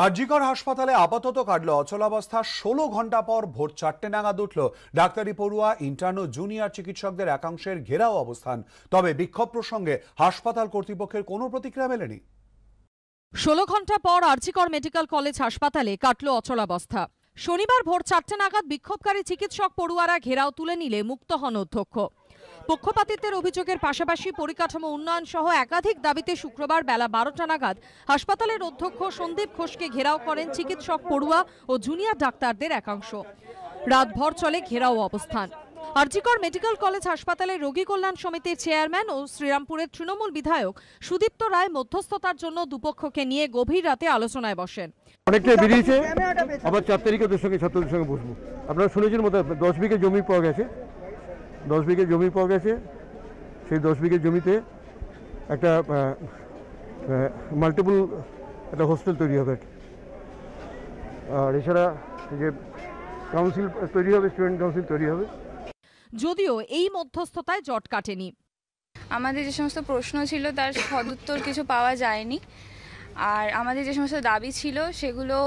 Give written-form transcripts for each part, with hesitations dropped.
आरजीकर हासपाताले आपातत काटलो अचलावस्था 16 घंटा पर भोर 4टे नागाद उठल डाक्तारी पड़ुआ इंटार्नो जूनियर चिकित्सकदेर एकांशेर घेराव अवस्थान। तबे विक्षोभ प्रसंगे हासपाताल कर्तृपक्षेर कोनो प्रतिक्रिया मेलेनि। 16 घंटा पर आरजीकर मेडिकल कलेज हासपाताले काटलो अचलावस्था। शनिवार भोर 4टे नागाद विक्षोभकारी चिकित्सक पड़ुआरा घेराव तुले निले मुक्त हन अध्यक्ष। पक्षपातित्वेर अभियोगेर पाशापाशि परिकाठामो उन्नयन सह एकाधिक दाबिते शुक्रवार बेला 12टा नागाद हासपातालेर अध्यक्ष सन्दीप घोषके घेराव करेन चिकित्सक पड़ुआ और जूनियर डाक्तारदेर एकांश। रातभर चले घेराव अवस्थान। आरजीकर मेडिकल कलेज हासपाताले रोगी कल्याण समितिर चेयरमैन और श्रीरामपुरेर तृणमूल विधायक सुदीप्त राय मध्यस्थतार जन्य दुपक्षके निये गभीर राते आलोचनाय बसेन। অনেকটা বেরিয়েছে, আবার 4 তারিখে ছাত্রদের সঙ্গে বসবো। আপনারা শুনেছেন মতো 10 বিঘা জমি পাওয়া গেছে। 10 বিঘা জমি পাওয়া গেছে। সেই 10 বিঘা জমিতে একটা মাল্টিপল একটা হোস্টেল তৈরি হবে। আর এছাড়া যে কাউন্সিল তৈরি হবে, স্টুডেন্ট কাউন্সিল তৈরি হবে। যদিও এই মধ্যস্থতায় জট কাটেনি। আমাদের যে সমস্ত প্রশ্ন ছিল তার সদুত্তর কিছু পাওয়া যায়নি। আর আমাদের যে সমস্ত দাবি ছিল সেগুলো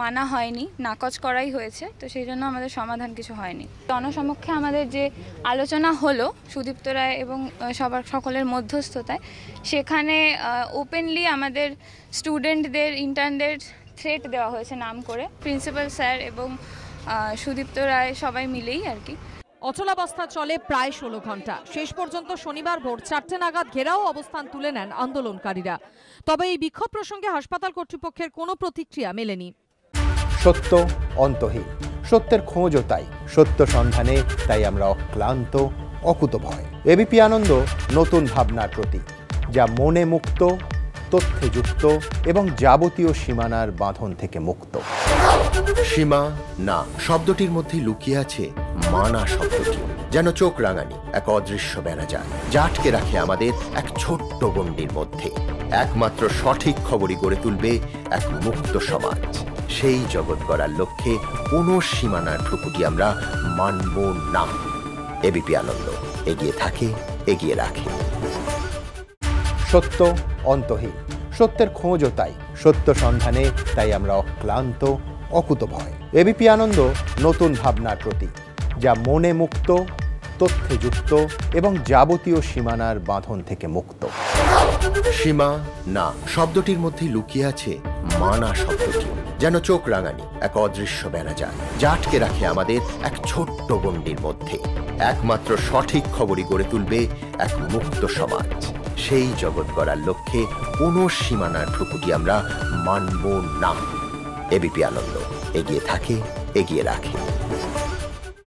মানা হয়নি, নাকচ করাই হয়েছে। তো সেই জন্য আমাদের সমাধান কিছু হয়নি। জনসমক্ষে আমাদের যে আলোচনা হলো সুদীপ্ত রায় এবং সবার সকলের মধ্যস্থতায়, সেখানে ওপেনলি আমাদের স্টুডেন্টদের ইন্টার্নদের থ্রেট দেওয়া হয়েছে নাম করে। প্রিন্সিপাল স্যার এবং সুদীপ্ত রায় সবাই মিলেই আর কি। অচলাবস্থা চলে প্রায় 16 ঘন্টা। শেষ পর্যন্ত শনিবার ভোর 4টে নাগাদ ঘেরাও অবস্থান তুলে নেন আন্দোলনকারীরা। তবে এই বিক্ষোভ প্রসঙ্গে হাসপাতাল কর্তৃপক্ষের কোনো প্রতিক্রিয়া মেলেনি। সত্য অন্তহীন, সত্যের খোঁজও তাই, সত্য সন্ধানে তাই আমরা অক্লান্ত অকুতভয়। এবিপি আনন্দ নতুন ভাবনার প্রতীক, যা মনে মুক্ত, তথ্যে যুক্ত এবং যাবতীয় সীমানার বাঁধন থেকে মুক্ত। সীমা না শব্দটির মধ্যে লুকিয়ে আছে মানা শব্দটি, যেন চোখ রাঙানি এক অদৃশ্য ব্যানাজাল যা আটকে রাখে আমাদের এক ছোট্ট গণ্ডির মধ্যে। একমাত্র সঠিক খবরই গড়ে তুলবে এক মুক্ত সমাজ। সেই জগৎ গড়ার লক্ষ্যে কোনো সীমানার ঠুকুটি আমরা মানব না। এবিপি আনন্দ এগিয়ে থাকে, এগিয়ে রাখে। সত্য অন্তহীন, সত্যের খোঁজও তাই, সত্য সন্ধানে তাই আমরা অক্লান্ত অকুতভয়। এবিপি আনন্দ নতুন ভাবনার প্রতীক, যা মনে মুক্ত, তথ্যে যুক্ত এবং যাবতীয় সীমানার বাঁধন থেকে মুক্ত। সীমা না শব্দটির মধ্যে লুকিয়ে আছে মানা শব্দটি, যেন চোখ রাঙানি এক অদৃশ্য ব্যানাজাল যা আটকে রাখে আমাদের এক ছোট্ট গণ্ডির মধ্যে। একমাত্র সঠিক খবরই গড়ে তুলবে এক মুক্ত সমাজ। সেই জগৎ গড়ার লক্ষ্যে কোনো সীমানার ঠুকুটি আমরা মানব না। এবিপি আনন্দ এগিয়ে থাকে, এগিয়ে রাখে।